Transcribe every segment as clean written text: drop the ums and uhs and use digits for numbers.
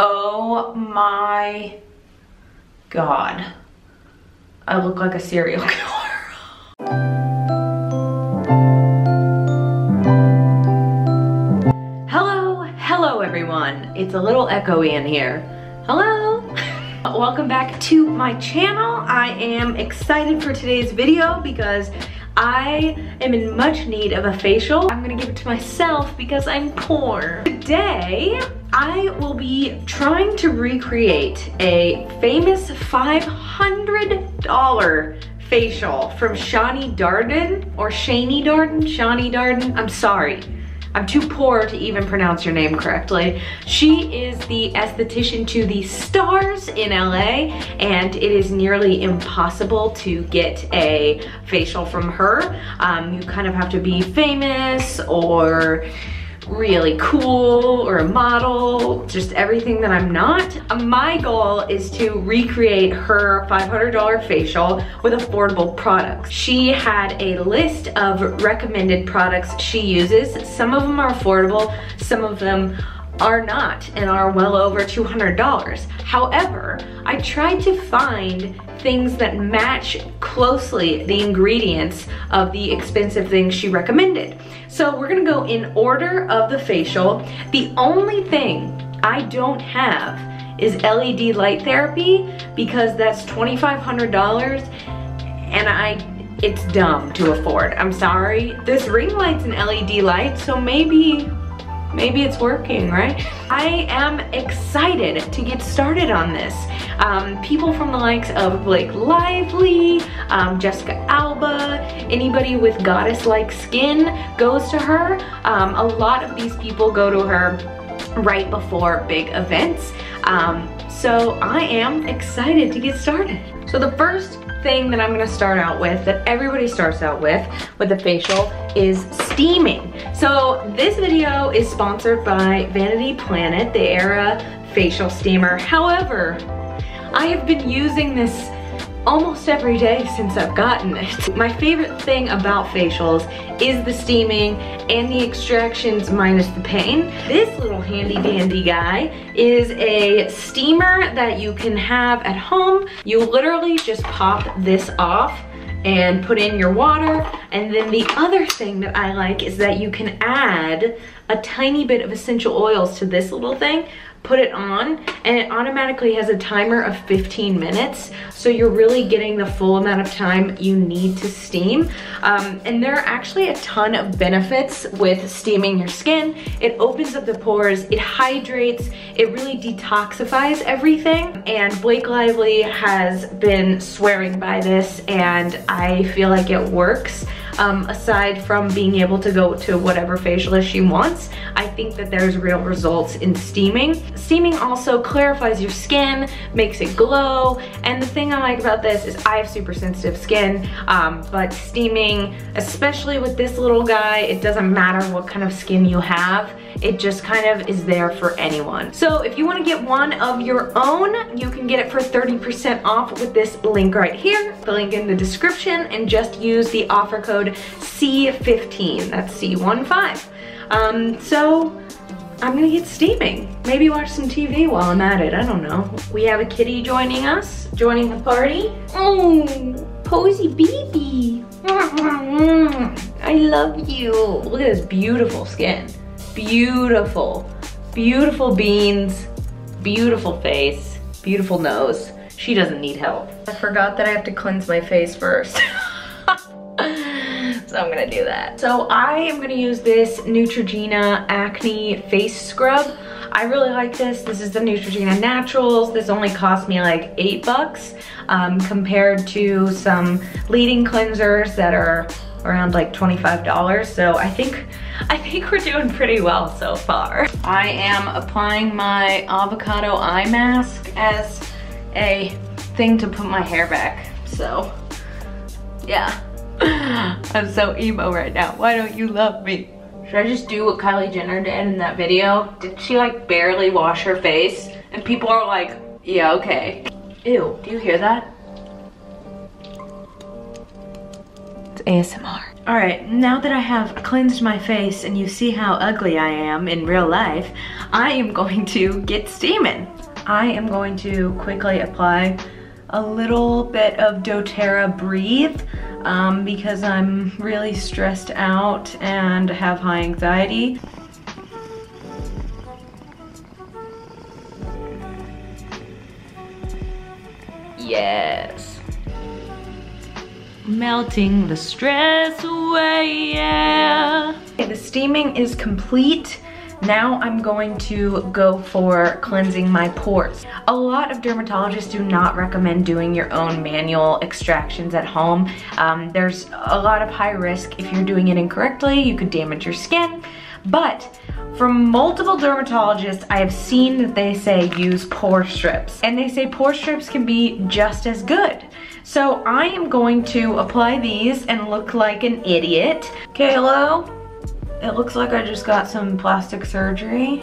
Oh my God. I look like a serial killer. Hello everyone. It's a little echoey in here. Hello. Welcome back to my channel. I am excited for today's video because I am in much need of a facial. I'm gonna give it to myself because I'm poor. Today, I will be trying to recreate a famous $500 facial from Shani Darden, or Shani Darden, Shani Darden, I'm sorry. I'm too poor to even pronounce your name correctly. She is the esthetician to the stars in LA, and it is nearly impossible to get a facial from her. You kind of have to be famous or really cool or a model, just everything that I'm not. My goal is to recreate her $500 facial with affordable products. She had a list of recommended products she uses. Some of them are affordable, some of them are not and are well over $200. However, I tried to find things that match closely the ingredients of the expensive things she recommended. So we're gonna go in order of the facial. The only thing I don't have is LED light therapy because that's $2,500 and it's dumb to afford. I'm sorry. This ring light's an LED light, so maybe it's working, right? I am excited to get started on this. People from the likes of Blake Lively, Jessica Alba, anybody with goddess-like skin goes to her. A lot of these people go to her right before big events. So I am excited to get started. So the first thing that I'm gonna start out with, that everybody starts out with a facial, is steaming. So this video is sponsored by Vanity Planet, the Era facial steamer. However, I have been using this almost every day since I've gotten it. My favorite thing about facials is the steaming and the extractions minus the pain. This little handy dandy guy is a steamer that you can have at home. You literally just pop this off and put in your water. And then the other thing that I like is that you can add a tiny bit of essential oils to this little thing, put it on, and it automatically has a timer of 15 minutes. So you're really getting the full amount of time you need to steam. And there are actually a ton of benefits with steaming your skin. It opens up the pores, it hydrates, it really detoxifies everything. And Blake Lively has been swearing by this and I feel like it works. Aside from being able to go to whatever facialist she wants, I think that there's real results in steaming. Steaming also clarifies your skin, makes it glow, and the thing I like about this is I have super sensitive skin, but steaming, especially with this little guy, it doesn't matter what kind of skin you have, it just kind of is there for anyone. So if you want to get one of your own, you can get it for 30% off with this link right here, the link in the description, and just use the offer code C15, that's C15. So I'm gonna get steaming. Maybe watch some TV while I'm at it, I don't know. We have a kitty joining us, joining the party. Oh, Posy baby. I love you. Look at this beautiful skin. Beautiful, beautiful beans, beautiful face, beautiful nose. She doesn't need help. I forgot that I have to cleanse my face first. So I'm gonna do that. So I am gonna use this Neutrogena acne face scrub. I really like this. This is the Neutrogena Naturals. This only cost me like $8 compared to some leading cleansers that are around like $25. So I think we're doing pretty well so far. I am applying my avocado eye mask as a thing to put my hair back. So yeah. I'm so emo right now. Why don't you love me? Should I just do what Kylie Jenner did in that video? Did she like barely wash her face? And people are like, yeah, okay. Ew, do you hear that? It's ASMR. Alright, now that I have cleansed my face and you see how ugly I am in real life, I am going to get steaming. I am going to quickly apply a little bit of doTERRA Breathe because I'm really stressed out and have high anxiety. Yes. Melting the stress away, yeah. Okay, the steaming is complete. Now I'm going to go for cleansing my pores. A lot of dermatologists do not recommend doing your own manual extractions at home. There's a lot of high risk. If you're doing it incorrectly, you could damage your skin. But from multiple dermatologists, I have seen that they say use pore strips. And they say pore strips can be just as good. So I am going to apply these and look like an idiot. Kaylo, it looks like I just got some plastic surgery,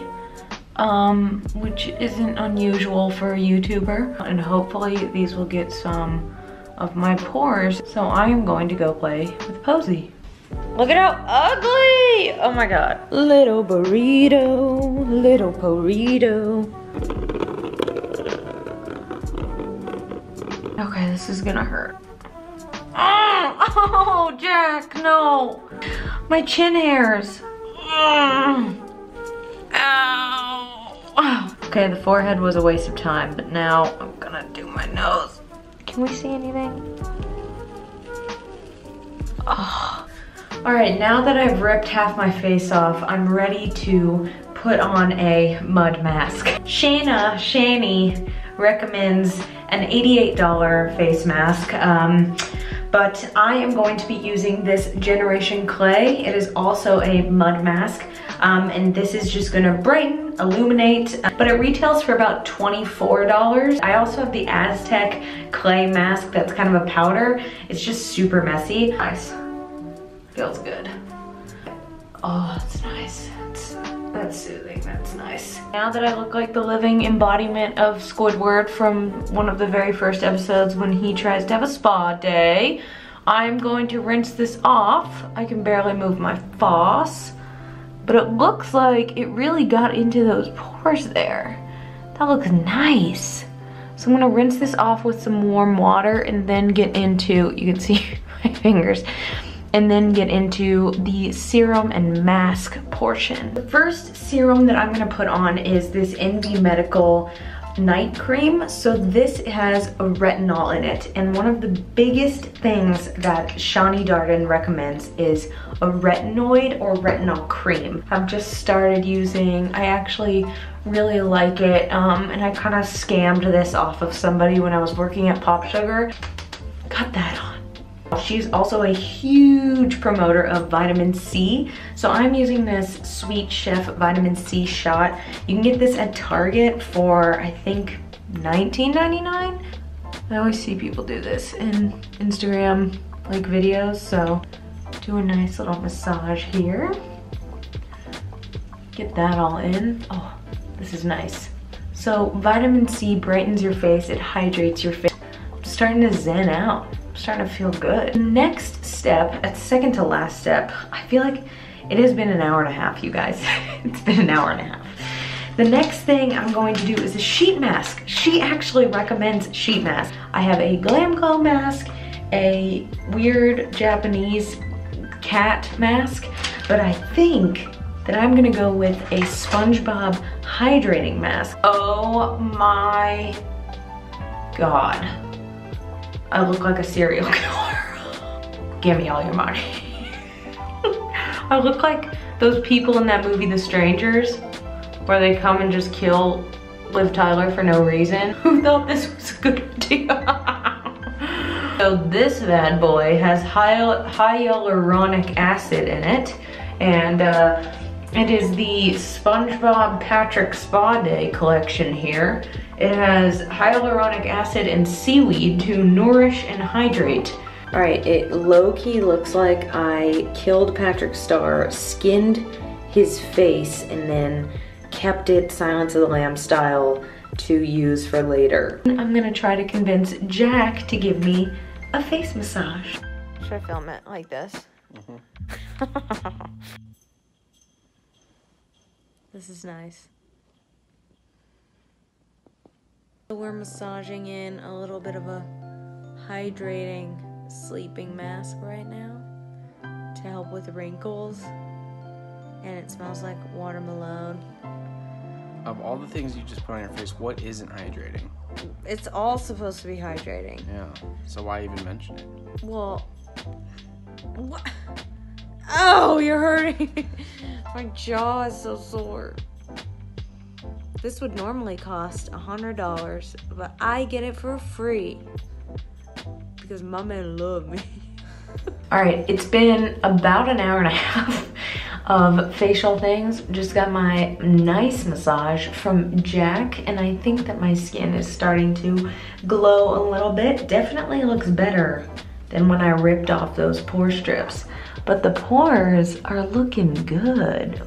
which isn't unusual for a YouTuber. And hopefully these will get some of my pores. So I am going to go play with Posey. Look at how ugly! Oh my god. Little burrito, little burrito. Okay, this is gonna hurt. Oh, Jack, no! My chin hairs. Ow. Okay, the forehead was a waste of time, but now I'm gonna do my nose. Can we see anything? Oh. Alright, now that I've ripped half my face off, I'm ready to put on a mud mask. Shani recommends an $88 face mask, but I am going to be using this Generation Clay. It is also a mud mask, and this is just gonna brighten, illuminate, but it retails for about $24. I also have the Aztec Clay mask that's kind of a powder. It's just super messy. Nice. Feels good. Oh, that's nice. That's soothing. That's nice. Now that I look like the living embodiment of Squidward from one of the very first episodes when he tries to have a spa day, I'm going to rinse this off. I can barely move my floss, but it looks like it really got into those pores there. That looks nice. So I'm gonna rinse this off with some warm water and then get into, you can see my fingers, and then get into the serum and mask portion. The first serum that I'm gonna put on is this NB Medical night cream. So this has a retinol in it, and one of the biggest things that Shani Darden recommends is a retinoid or retinol cream. I've just started using, I actually really like it, and I kinda scammed this off of somebody when I was working at Pop Sugar. Got that on. She's also a huge promoter of vitamin C, so I'm using this Sweet Chef vitamin C shot. You can get this at Target for, I think, $19.99. I always see people do this in Instagram like videos, so do a nice little massage here. Get that all in. Oh, this is nice. So vitamin C brightens your face, it hydrates your face. I'm starting to zen out. Starting to feel good. Next step, at second to last step, I feel like it has been an hour and a half, you guys. It's been an hour and a half. The next thing I'm going to do is a sheet mask. She actually recommends sheet masks. I have a Glam Glow mask, a weird Japanese cat mask, but I think that I'm gonna go with a SpongeBob hydrating mask. Oh my god. I look like a serial killer. Give me all your money. I look like those people in that movie, The Strangers, where they come and just kill Liv Tyler for no reason. Who thought this was a good idea? So this bad boy has hyaluronic acid in it, and it is the SpongeBob Patrick Spa Day collection here. It has hyaluronic acid and seaweed to nourish and hydrate. All right, it low-key looks like I killed Patrick Starr, skinned his face, and then kept it Silence of the Lambs style to use for later. I'm gonna try to convince Jack to give me a face massage. Should I film it like this? Mm-hmm. This is nice. So we're massaging in a little bit of a hydrating sleeping mask right now to help with wrinkles. And it smells like watermelon. Of all the things you just put on your face, what isn't hydrating? It's all supposed to be hydrating. Yeah. So why even mention it? Well, what? Oh, you're hurting me. My jaw is so sore. This would normally cost $100, but I get it for free because my man love me. All right, it's been about an hour and a half of facial things. Just got my nice massage from Jack, and I think that my skin is starting to glow a little bit. Definitely looks better than when I ripped off those pore strips. But the pores are looking good.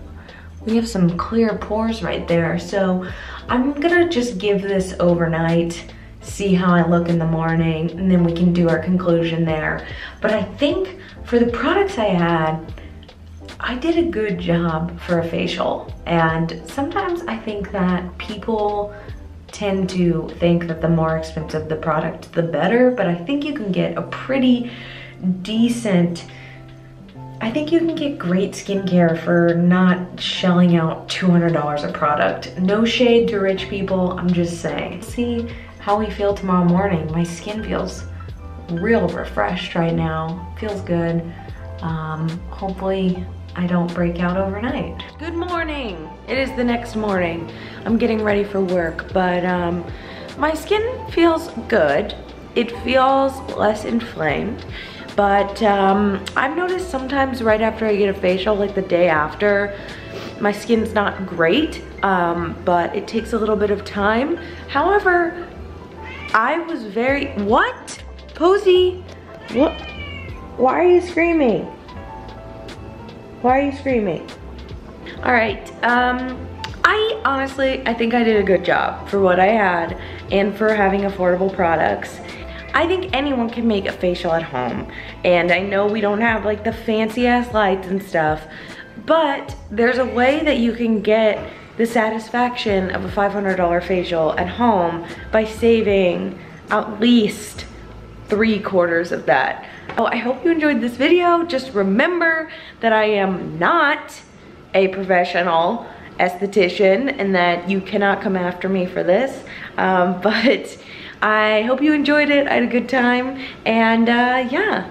We have some clear pores right there. So I'm gonna just give this overnight, see how I look in the morning, and then we can do our conclusion there. But I think for the products I had, I did a good job for a facial. And sometimes I think that people tend to think that the more expensive the product, the better. But I think you can get a pretty decent, I think you can get great skincare for not shelling out $200 a product. No shade to rich people, I'm just saying. See how we feel tomorrow morning. My skin feels real refreshed right now. Feels good. Hopefully I don't break out overnight. Good morning. It is the next morning. I'm getting ready for work, but my skin feels good. It feels less inflamed. But I've noticed sometimes right after I get a facial, like the day after, my skin's not great, but it takes a little bit of time. However, I was very, what? Posey, what? Why are you screaming? Why are you screaming? All right, I think I did a good job for what I had and for having affordable products. I think anyone can make a facial at home, and I know we don't have like the fancy ass lights and stuff, but there's a way that you can get the satisfaction of a $500 facial at home by saving at least 3/4 of that. Oh, I hope you enjoyed this video. Just remember that I am not a professional esthetician and that you cannot come after me for this, but I hope you enjoyed it. I had a good time, and yeah,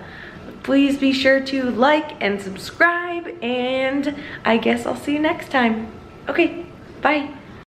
please be sure to like and subscribe, and I guess I'll see you next time. Okay, bye.